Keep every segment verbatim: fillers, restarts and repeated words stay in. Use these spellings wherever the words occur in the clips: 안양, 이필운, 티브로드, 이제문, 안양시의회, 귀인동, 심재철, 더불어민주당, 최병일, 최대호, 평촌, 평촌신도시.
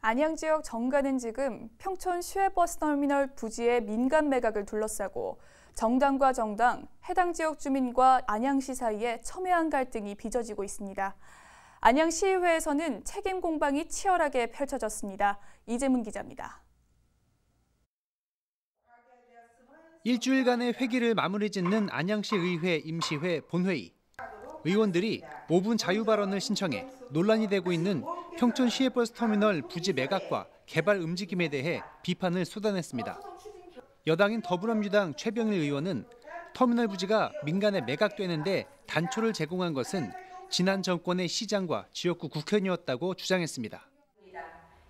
안양 지역 정가는 지금 평촌 시외버스터미널 부지의 민간 매각을 둘러싸고 정당과 정당, 해당 지역 주민과 안양시 사이에 첨예한 갈등이 빚어지고 있습니다. 안양시의회에서는 책임 공방이 치열하게 펼쳐졌습니다. 이제문 기자입니다. 일주일간의 회기를 마무리 짓는 안양시의회 임시회 본회의. 의원들이 오 분 자유발언을 신청해 논란이 되고 있는 평촌 시외버스터미널 부지 매각과 개발 움직임에 대해 비판을 쏟아냈습니다. 여당인 더불어민주당 최병일 의원은 터미널 부지가 민간에 매각되는데 단초를 제공한 것은 지난 정권의 시장과 지역구 국회의원이었다고 주장했습니다.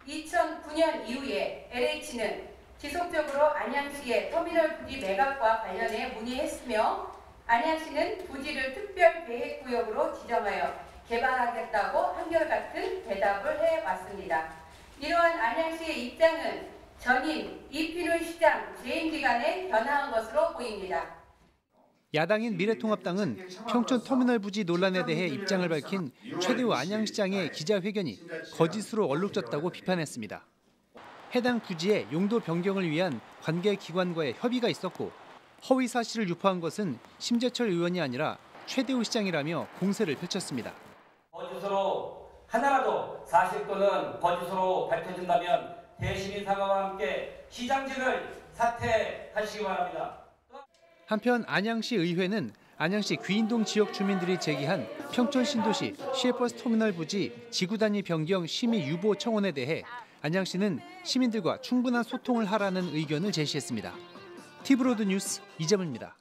이천구 년 이후에 엘에이치는 지속적으로 안양시의 터미널 부지 매각과 관련해 문의했으며 안양시는 부지를 특별 계획구역으로 지정하여 개발하겠다고 한결같은 대답을 해왔습니다. 이러한 안양시의 입장은 전임 이필운 시장 재임 기간에 변화한 것으로 보입니다. 야당인 미래통합당은 평촌 터미널 부지 논란에 대해 입장을 밝힌 최대호 안양시장의 기자회견이 거짓으로 얼룩졌다고 비판했습니다. 해당 부지의 용도 변경을 위한 관계 기관과의 협의가 있었고 허위 사실을 유포한 것은 심재철 의원이 아니라 최대호 시장이라며 공세를 펼쳤습니다. 거짓으로 하나라도 사실 또는 거짓으로 밝혀진다면 대신인 사과와 함께 시장직을 사퇴하시기 바랍니다. 한편 안양시 의회는 안양시 귀인동 지역 주민들이 제기한 평촌신도시 시외버스터미널 부지 지구 단위 변경 심의 유보 청원에 대해 안양시는 시민들과 충분한 소통을 하라는 의견을 제시했습니다. 티브로드 뉴스 이제문입니다.